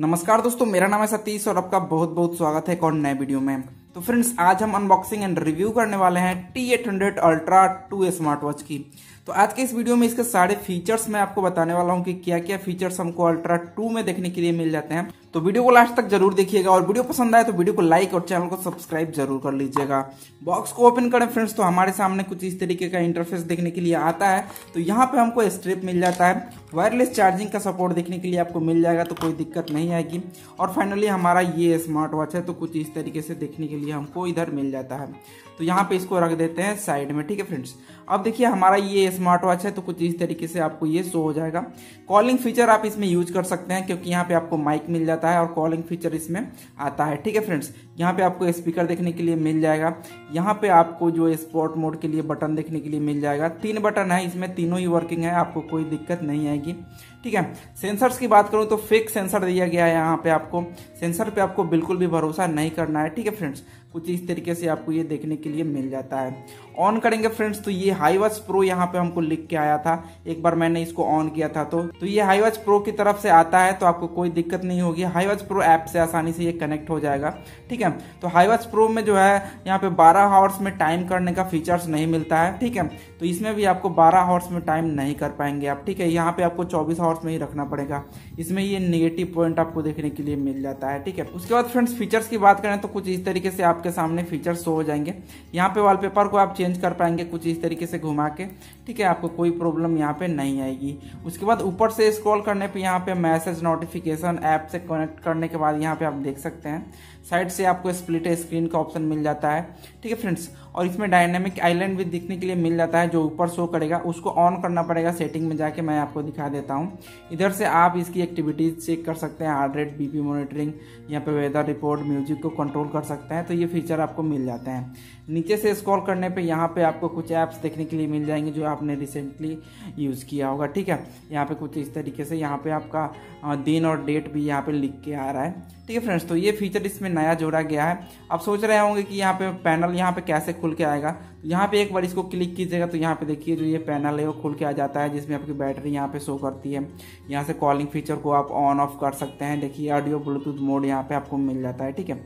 नमस्कार दोस्तों, मेरा नाम है सतीश और आपका बहुत बहुत स्वागत है एक और नए वीडियो में। तो फ्रेंड्स, आज हम अनबॉक्सिंग एंड रिव्यू करने वाले हैं T800 Ultra 2 स्मार्ट वॉच की। तो आज के इस वीडियो में इसके सारे फीचर्स मैं आपको बताने वाला हूं कि क्या क्या फीचर्स हमको Ultra 2 में देखने के लिए मिल जाते हैं। तो वीडियो को लास्ट तक जरूर देखिएगा और वीडियो पसंद आए तो वीडियो को लाइक और चैनल को सब्सक्राइब जरूर कर लीजिएगा। बॉक्स को ओपन करें फ्रेंड्स तो हमारे सामने कुछ इस तरीके का इंटरफेस देखने के लिए आता है। तो यहाँ पे हमको स्ट्रिप मिल जाता है, वायरलेस चार्जिंग का सपोर्ट देखने के लिए आपको मिल जाएगा तो कोई दिक्कत नहीं आएगी। और फाइनली हमारा ये स्मार्ट वॉच है तो कुछ इस तरीके से देखने के लिए हमको इधर मिल जाता है। तो यहाँ पे इसको रख देते हैं साइड में, ठीक है फ्रेंड्स। अब देखिए हमारा ये स्मार्ट वॉच है तो कुछ इस तरीके से आपको ये शो हो जाएगा। कॉलिंग फीचर आप इसमें यूज कर सकते हैं क्योंकि यहाँ पे आपको माइक मिल जाता है और कॉलिंग फीचर इसमें आता है, ठीक है फ्रेंड्स। यहाँ पे आपको स्पीकर देखने के लिए मिल जाएगा। यहाँ पे आपको जो स्पोर्ट मोड के लिए बटन देखने के लिए मिल जाएगा, तीन बटन है इसमें, तीनों ही वर्किंग है, आपको कोई दिक्कत नहीं आएगी, ठीक है। सेंसर्स की बात करूँ तो फेक सेंसर दिया गया है, यहाँ पे आपको सेंसर पे आपको बिल्कुल भी भरोसा नहीं करना है, ठीक है फ्रेंड्स। कुछ इस तरीके से आपको ये देखने के लिए मिल जाता है। ऑन करेंगे फ्रेंड्स तो ये HiWatch Pro यहाँ पे हमको लिख के आया था, एक बार मैंने इसको ऑन किया था तो ये HiWatch Pro की तरफ से आता है तो आपको कोई दिक्कत नहीं होगी। HiWatch Pro ऐप से आसानी से ये कनेक्ट हो जाएगा, ठीक है। तो HiWatch Pro में जो है यहाँ पे 12 आवर्स में टाइम करने का फीचर्स नहीं मिलता है, ठीक है। तो इसमें भी आपको 12 आवर्स में टाइम नहीं कर पाएंगे आप, ठीक है। यहाँ पे आपको 24 आवर्स में ही रखना पड़ेगा। इसमें ये नेगेटिव पॉइंट आपको देखने के लिए मिल जाता है, ठीक है। उसके बाद फ्रेंड्स फीचर्स की बात करें तो कुछ इस तरीके से आपके सामने फीचर्स हो जाएंगे। यहाँ पे वॉलपेपर को आप चेंज कर पाएंगे कुछ इस तरीके से घुमा के, ठीक है। आपको कोई प्रॉब्लम यहाँ पे नहीं आएगी। उसके बाद ऊपर से स्क्रॉल करने पे यहाँ पे मैसेज नोटिफिकेशन ऐप से कनेक्ट करने के बाद यहाँ पे आप देख सकते हैं साइड से आपको स्प्लिट स्क्रीन का ऑप्शन मिल जाता है, ठीक है फ्रेंड्स। और इसमें डायनेमिक आइलैंड भी देखने के लिए मिल जाता है जो ऊपर शो करेगा, उसको ऑन करना पड़ेगा सेटिंग में जाके, मैं आपको दिखा देता हूँ। इधर से आप इसकी एक्टिविटीज चेक कर सकते हैं, हार्ट रेट, बीपी मॉनिटरिंग, यहाँ पे वेदर रिपोर्ट, म्यूजिक को कंट्रोल कर सकते हैं। तो ये फीचर आपको मिल जाते हैं। नीचे से स्क्रॉल करने पे यहाँ पे आपको कुछ ऐप्स देखने के लिए मिल जाएंगे जो आपने रिसेंटली यूज़ किया होगा, ठीक है। यहाँ पे कुछ इस तरीके से यहाँ पे आपका दिन और डेट भी यहाँ पे लिख के आ रहा है, ठीक है फ्रेंड्स। तो ये फीचर इसमें नया जोड़ा गया है। आप सोच रहे होंगे कि यहाँ पे पैनल यहाँ पे कैसे खुल के आएगा, तो यहाँ पे एक बार इसको क्लिक कीजिएगा तो यहाँ पे देखिए जो ये पैनल है वो खुल के आ जाता है, जिसमें आपकी बैटरी यहाँ पे शो करती है। यहाँ से कॉलिंग फीचर को आप ऑन ऑफ कर सकते हैं, देखिए ऑडियो ब्लूटूथ मोड यहाँ पे आपको मिल जाता है, ठीक है।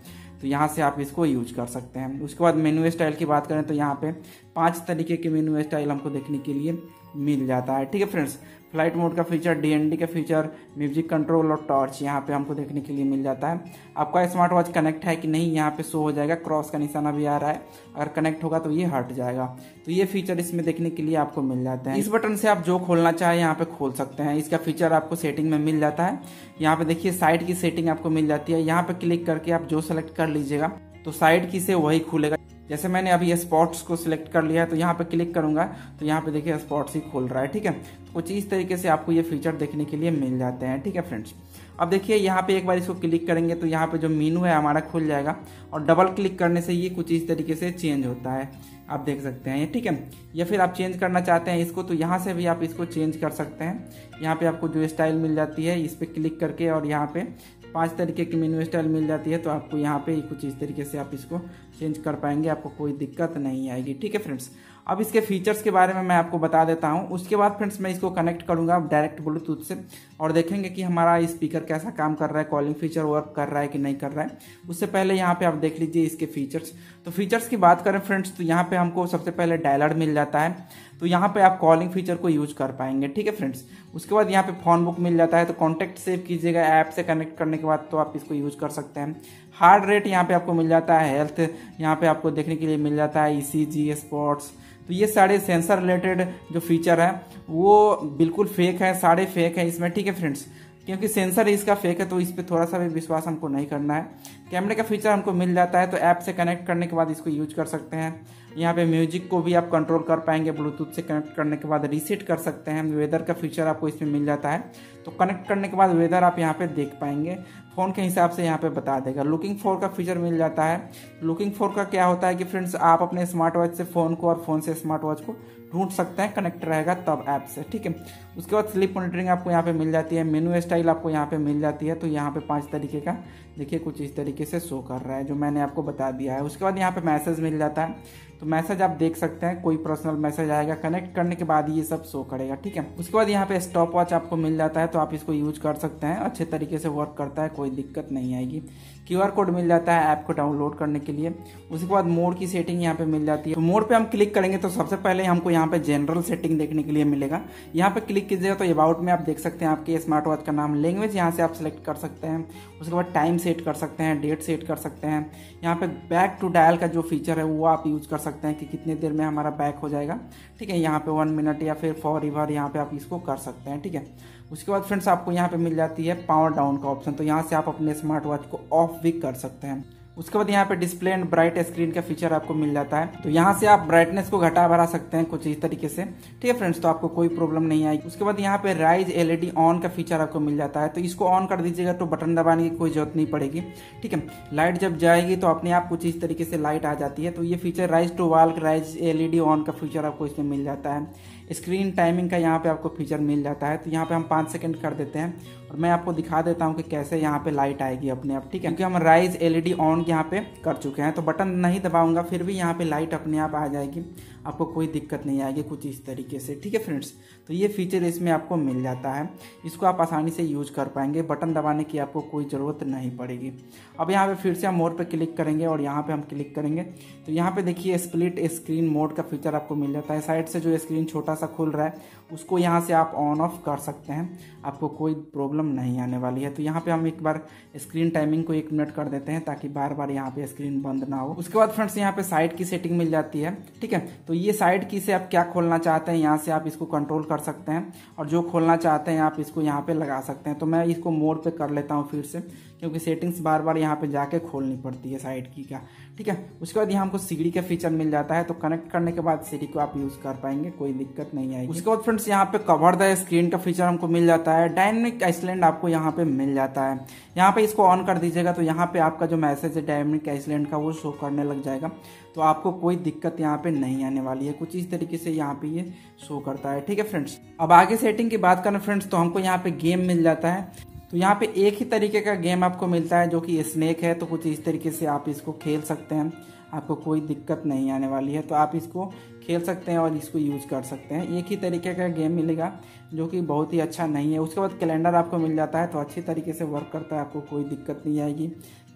तो यहाँ से आप इसको यूज कर सकते हैं। उसके बाद मेन्यू स्टाइल की बात करें तो यहाँ पे 5 तरीके के मेन्यू स्टाइल हमको देखने के लिए मिल जाता है, ठीक है फ्रेंड्स। फ्लाइट मोड का फीचर, DND का फीचर, म्यूजिक कंट्रोल और टॉर्च यहाँ पे हमको देखने के लिए मिल जाता है। आपका स्मार्ट वॉच कनेक्ट है कि नहीं यहाँ पे शो हो जाएगा, क्रॉस का निशाना भी आ रहा है, अगर कनेक्ट होगा तो ये हट जाएगा। तो ये फीचर इसमें देखने के लिए आपको मिल जाता है। इस बटन से आप जो खोलना चाहे यहाँ पे खोल सकते हैं, इसका फीचर आपको सेटिंग में मिल जाता है। यहाँ पे देखिए साइड की सेटिंग आपको मिल जाती है, यहाँ पे क्लिक करके आप जो सेलेक्ट कर लीजिएगा तो साइड की से वही खुलेगा। जैसे मैंने अभी स्पॉट्स को सिलेक्ट कर लिया है तो यहाँ पे क्लिक करूंगा तो यहाँ पे देखिए स्पॉट्स ही खोल रहा है, ठीक है। तो कुछ इस तरीके से आपको ये फीचर देखने के लिए मिल जाते हैं, ठीक है फ्रेंड्स। अब देखिए यहाँ पे एक बार इसको क्लिक करेंगे तो यहाँ पे जो मेनू है हमारा खुल जाएगा और डबल क्लिक करने से ये कुछ इस तरीके से चेंज होता है, आप देख सकते हैं ये, ठीक है। या फिर आप चेंज करना चाहते हैं इसको तो यहाँ से भी आप इसको चेंज कर सकते हैं। यहाँ पे आपको जो स्टाइल मिल जाती है इस पर क्लिक करके और यहाँ पे 5 तरीके की मेन्यू स्टाइल मिल जाती है तो आपको यहाँ पे कुछ इस तरीके से आप इसको चेंज कर पाएंगे, आपको कोई दिक्कत नहीं आएगी, ठीक है फ्रेंड्स। अब इसके फीचर्स के बारे में मैं आपको बता देता हूँ। उसके बाद फ्रेंड्स मैं इसको कनेक्ट करूँगा डायरेक्ट ब्लूटूथ से और देखेंगे कि हमारा स्पीकर कैसा काम कर रहा है, कॉलिंग फीचर वर्क कर रहा है कि नहीं कर रहा है। उससे पहले यहाँ पे आप देख लीजिए इसके फीचर्स। तो फीचर्स की बात करें फ्रेंड्स तो यहाँ पे हमको सबसे पहले डायलर मिल जाता है, तो यहाँ पे आप कॉलिंग फीचर को यूज कर पाएंगे, ठीक है फ्रेंड्स। उसके बाद यहाँ पे फोन बुक मिल जाता है, तो कॉन्टैक्ट सेव कीजिएगा ऐप से कनेक्ट करने के बाद तो आप इसको यूज कर सकते हैं। हार्ट रेट यहाँ पे आपको मिल जाता है, हेल्थ यहाँ पे आपको देखने के लिए मिल जाता है, ECG, स्पॉट्स। तो ये सारे सेंसर रिलेटेड जो फीचर है वो बिल्कुल फेक है, सारे फेक है इसमें, ठीक है फ्रेंड्स। क्योंकि सेंसर इसका फेक है तो इस पर थोड़ा सा भी विश्वास हमको नहीं करना है। कैमरे का फीचर हमको मिल जाता है तो ऐप से कनेक्ट करने के बाद इसको यूज कर सकते हैं। यहाँ पे म्यूजिक को भी आप कंट्रोल कर पाएंगे, ब्लूटूथ से कनेक्ट करने के बाद रीसेट कर सकते हैं। वेदर का फीचर आपको इसमें मिल जाता है, तो कनेक्ट करने के बाद वेदर आप यहाँ पे देख पाएंगे, फ़ोन के हिसाब से यहाँ पे बता देगा। लुकिंग फॉर का फीचर मिल जाता है। लुकिंग फॉर का क्या होता है कि फ्रेंड्स आप अपने स्मार्ट वॉच से फ़ोन को और फ़ोन से स्मार्ट वॉच को ढूंढ सकते हैं, कनेक्ट रहेगा तब ऐप से, ठीक है। उसके बाद स्लीप मॉनिटरिंग आपको यहाँ पे मिल जाती है, मेनू स्टाइल आपको यहाँ पे मिल जाती है। तो यहाँ पे 5 तरीके का देखिए कुछ इस तरीके से शो कर रहा है जो मैंने आपको बता दिया है। उसके बाद यहाँ पे मैसेज मिल जाता है, तो मैसेज आप देख सकते हैं, कोई पर्सनल मैसेज आएगा, कनेक्ट करने के बाद ये सब शो करेगा। ठीक है, उसके बाद यहाँ पे स्टॉप वॉच आपको मिल जाता है, तो आप इसको यूज कर सकते हैं, अच्छे तरीके से वर्क करता है, कोई दिक्कत नहीं आएगी। QR कोड मिल जाता है ऐप को डाउनलोड करने के लिए। उसके बाद मोड की सेटिंग यहाँ पे मिल जाती है, तो मोड पे हम क्लिक करेंगे तो सबसे पहले हमको यहाँ पे जनरल सेटिंग देखने के लिए मिलेगा। यहाँ पे क्लिक कीजिएगा तो अबाउट में आप देख सकते हैं आपके स्मार्ट वॉच का नाम, लैंग्वेज यहाँ से आप सिलेक्ट कर सकते हैं। उसके बाद टाइम सेट कर सकते हैं, डेट सेट कर सकते हैं। यहाँ पे बैक टू डायल का जो फीचर है वो आप यूज कर सकते हैं कि कितने देर में हमारा बैक हो जाएगा। ठीक है, यहाँ पे 1 मिनट या फिर फॉरएवर यहाँ पे आप इसको कर सकते हैं। ठीक है, उसके बाद फ्रेंड्स आपको यहाँ पे मिल जाती है पावर डाउन का ऑप्शन, तो यहाँ से आप अपने स्मार्ट वॉच को ऑफ भी कर सकते हैं। उसके बाद यहाँ पे डिस्प्ले एंड ब्राइट स्क्रीन का फीचर आपको मिल जाता है, तो यहाँ से आप ब्राइटनेस को घटा बढ़ा सकते हैं कुछ इस तरीके से। ठीक है फ्रेंड्स, तो आपको कोई प्रॉब्लम नहीं आएगी। उसके बाद यहाँ पे राइज LED ऑन का फीचर आपको मिल जाता है, तो इसको ऑन कर दीजिएगा तो बटन दबाने की कोई जरूरत नहीं पड़ेगी। ठीक है, लाइट जब जाएगी तो अपने आप कुछ इस तरीके से लाइट आ जाती है, तो ये feature rise to wall rise LED on का फीचर आपको इसमें मिल जाता है। स्क्रीन टाइमिंग का यहाँ पे आपको फीचर मिल जाता है, तो यहाँ पे हम 5 सेकंड कर देते हैं और मैं आपको दिखा देता हूँ कि कैसे यहाँ पे लाइट आएगी अपने आप। ठीक है, क्योंकि हम राइज LED ऑन यहाँ पे कर चुके हैं, तो बटन नहीं दबाऊंगा फिर भी यहाँ पे लाइट अपने आप आ जाएगी, आपको कोई दिक्कत नहीं आएगी कुछ इस तरीके से। ठीक है फ्रेंड्स, तो ये फीचर इसमें आपको मिल जाता है, इसको आप आसानी से यूज कर पाएंगे, बटन दबाने की आपको कोई ज़रूरत नहीं पड़ेगी। अब यहाँ पे फिर से हम मोड पे क्लिक करेंगे और यहाँ पे हम क्लिक करेंगे तो यहाँ पे देखिए स्प्लिट स्क्रीन मोड का फीचर आपको मिल जाता है। साइड से जो स्क्रीन छोटा सा खुल रहा है उसको यहाँ से आप ऑन ऑफ कर सकते हैं, आपको कोई प्रॉब्लम नहीं आने वाली है। तो यहाँ पे हम एक बार स्क्रीन टाइमिंग को 1 मिनट कर देते हैं ताकि बार बार यहाँ पे स्क्रीन बंद ना हो। उसके बाद फ्रेंड्स यहाँ पे साइड की सेटिंग मिल जाती है। ठीक है, तो ये साइड की से आप क्या खोलना चाहते हैं यहाँ से आप इसको कंट्रोल कर सकते हैं और जो खोलना चाहते हैं आप इसको यहाँ पे लगा सकते हैं। तो मैं इसको मोड पे कर लेता हूँ फिर से, क्योंकि सेटिंग्स बार बार यहाँ पे जाके खोलनी पड़ती है साइड की का। ठीक है, उसके बाद यहाँ हमको सीढ़ी का फीचर मिल जाता है, तो कनेक्ट करने के बाद सीढ़ी को आप यूज कर पाएंगे, कोई दिक्कत नहीं आएगी। उसके बाद फ्रेंड्स यहाँ पे कवर द स्क्रीन का फीचर हमको मिल जाता है, डायनेमिक आइसलैंड आपको यहाँ पे मिल जाता है। यहाँ पे इसको ऑन कर दीजिएगा तो यहाँ पे आपका जो मैसेज है डायनेमिक आइसलैंड का वो शो करने लग जाएगा, तो आपको कोई दिक्कत यहाँ पे नहीं आने वाली है, कुछ इस तरीके से यहाँ पे ये शो करता है। ठीक है फ्रेंड्स, अब आगे सेटिंग की बात करें फ्रेंड्स तो हमको यहाँ पे गेम मिल जाता है, तो यहाँ पे एक ही तरीके का गेम आपको मिलता है जो कि स्नेक है, तो कुछ इस तरीके से आप इसको खेल सकते हैं, आपको कोई दिक्कत नहीं आने वाली है, तो आप इसको खेल सकते हैं और इसको यूज कर सकते हैं। एक ही तरीके का गेम मिलेगा जो कि बहुत ही अच्छा नहीं है। उसके बाद कैलेंडर आपको मिल जाता है, तो अच्छी तरीके से वर्क करता है, आपको कोई दिक्कत नहीं आएगी।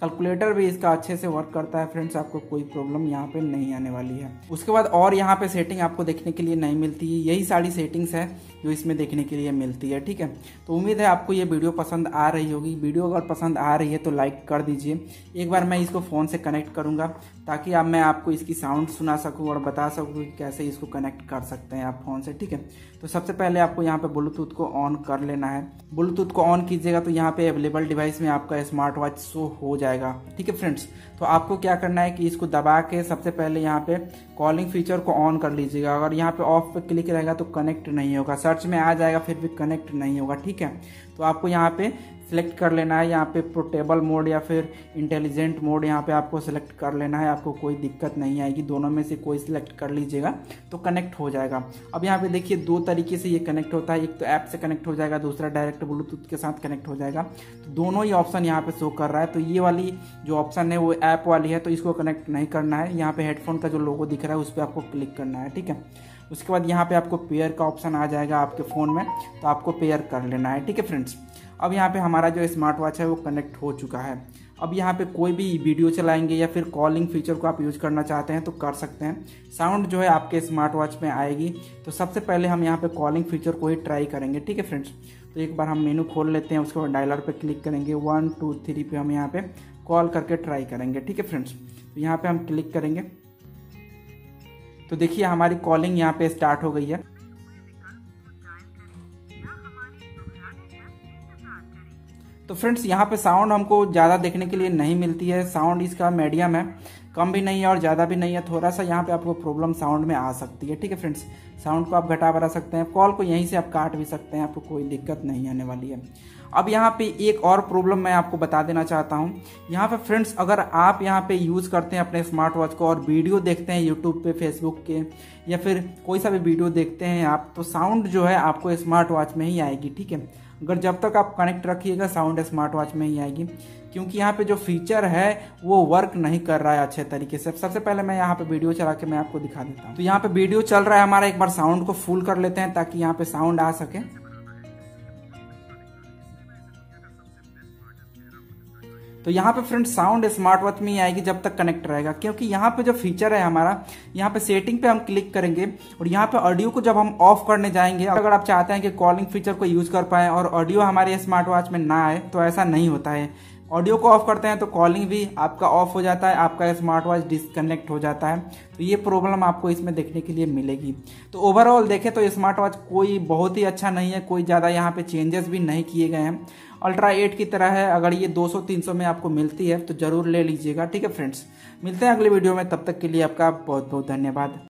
कैलकुलेटर भी इसका अच्छे से वर्क करता है फ्रेंड्स, आपको कोई प्रॉब्लम यहाँ पे नहीं आने वाली है। उसके बाद और यहाँ पे सेटिंग आपको देखने के लिए नहीं मिलती है, यही सारी सेटिंग्स है जो इसमें देखने के लिए मिलती है। ठीक है, तो उम्मीद है आपको ये वीडियो पसंद आ रही होगी। वीडियो अगर पसंद आ रही है तो लाइक कर दीजिए। एक बार मैं इसको फ़ोन से कनेक्ट करूँगा ताकि अब मैं आपको इसकी साउंड सुना सकूँ और बता सकूँ कैसे इसको कनेक्ट कर सकते हैं आप फ़ोन से। ठीक है, तो सबसे पहले आपको यहाँ पे ब्लूटूथ को ऑन कर लेना है। ब्लूटूथ को ऑन कीजिएगा तो यहाँ पे अवेलेबल डिवाइस में आपका स्मार्ट वॉच शो हो जाएगा। ठीक है फ्रेंड्स, तो आपको क्या करना है कि इसको दबा के सबसे पहले यहाँ पे कॉलिंग फीचर को ऑन कर लीजिएगा। अगर यहाँ पे ऑफ पे क्लिक रहेगा तो कनेक्ट नहीं होगा, सर्च में आ जाएगा फिर भी कनेक्ट नहीं होगा। ठीक है, तो आपको यहाँ पे सिलेक्ट कर लेना है, यहाँ पे पोर्टेबल मोड या फिर इंटेलिजेंट मोड यहाँ पे आपको सिलेक्ट कर लेना है, आपको कोई दिक्कत नहीं आएगी। दोनों में से कोई सिलेक्ट कर लीजिएगा तो कनेक्ट हो जाएगा। अब यहाँ पे देखिए 2 तरीके से ये कनेक्ट होता है, एक तो ऐप से कनेक्ट हो जाएगा, दूसरा डायरेक्ट ब्लूटूथ के साथ कनेक्ट हो जाएगा। तो दोनों ही ऑप्शन यहाँ पे शो कर रहा है, तो ये वाली जो ऑप्शन है वो ऐप वाली है, तो इसको कनेक्ट नहीं करना है। यहाँ पे हेडफोन का जो लोगो दिख रहा है उस पर आपको क्लिक करना है। ठीक है, उसके बाद यहाँ पे आपको पेयर का ऑप्शन आ जाएगा आपके फ़ोन में, तो आपको पेयर कर लेना है। ठीक है फ्रेंड्स, अब यहाँ पे हमारा जो स्मार्ट वॉच है वो कनेक्ट हो चुका है। अब यहाँ पे कोई भी वीडियो चलाएंगे या फिर कॉलिंग फीचर को आप यूज करना चाहते हैं तो कर सकते हैं। साउंड जो है आपके स्मार्ट वॉच में आएगी, तो सबसे पहले हम यहाँ पे कॉलिंग फीचर को ही ट्राई करेंगे। ठीक है फ्रेंड्स, तो एक बार हम मेनू खोल लेते हैं, उसके बाद डायलर पे क्लिक करेंगे, 1 2 3 पे हम यहाँ पे कॉल करके ट्राई करेंगे। ठीक है फ्रेंड्स, तो यहाँ पे हम क्लिक करेंगे तो देखिए हमारी कॉलिंग यहाँ पे स्टार्ट हो गई है। तो फ्रेंड्स यहाँ पे साउंड हमको ज़्यादा देखने के लिए नहीं मिलती है, साउंड इसका मीडियम है, कम भी नहीं है और ज़्यादा भी नहीं है, थोड़ा सा यहाँ पे आपको प्रॉब्लम साउंड में आ सकती है। ठीक है फ्रेंड्स, साउंड को आप घटा बढ़ा सकते हैं, कॉल को यहीं से आप काट भी सकते हैं, आपको कोई दिक्कत नहीं आने वाली है। अब यहाँ पे एक और प्रॉब्लम मैं आपको बता देना चाहता हूँ। यहाँ पे फ्रेंड्स अगर आप यहाँ पे यूज़ करते हैं अपने स्मार्ट वॉच को और वीडियो देखते हैं यूट्यूब पे, फेसबुक के या फिर कोई सा भी वीडियो देखते हैं आप, तो साउंड जो है आपको स्मार्ट वॉच में ही आएगी। ठीक है, अगर जब तक आप कनेक्ट रखिएगा साउंड स्मार्ट वॉच में ही आएगी, क्योंकि यहाँ पे जो फीचर है वो वर्क नहीं कर रहा है अच्छे तरीके से। सबसे पहले मैं यहाँ पे वीडियो चला के मैं आपको दिखा देता हूँ। तो यहाँ पे वीडियो चल रहा है हमारा, एक बार साउंड को फुल कर लेते हैं ताकि यहाँ पे साउंड आ सके। तो यहाँ पे फ्रेंड साउंड स्मार्ट वॉच में ही आएगी जब तक कनेक्ट रहेगा, क्योंकि यहाँ पे जो फीचर है हमारा, यहाँ पे सेटिंग पे हम क्लिक करेंगे और यहाँ पे ऑडियो को जब हम ऑफ करने जाएंगे, अगर आप चाहते हैं कि कॉलिंग फीचर को यूज कर पाए और ऑडियो हमारे स्मार्ट वॉच में ना आए तो ऐसा नहीं होता है। ऑडियो को ऑफ करते हैं तो कॉलिंग भी आपका ऑफ हो जाता है, आपका स्मार्ट वॉच डिस्कनेक्ट हो जाता है। तो ये प्रॉब्लम आपको इसमें देखने के लिए मिलेगी। तो ओवरऑल देखें तो स्मार्ट वॉच कोई बहुत ही अच्छा नहीं है, कोई ज़्यादा यहाँ पे चेंजेस भी नहीं किए गए हैं। अल्ट्रा 8 की तरह है, अगर ये 200-300 में आपको मिलती है तो ज़रूर ले लीजिएगा। ठीक है फ्रेंड्स, मिलते हैं अगले वीडियो में, तब तक के लिए आपका बहुत बहुत धन्यवाद।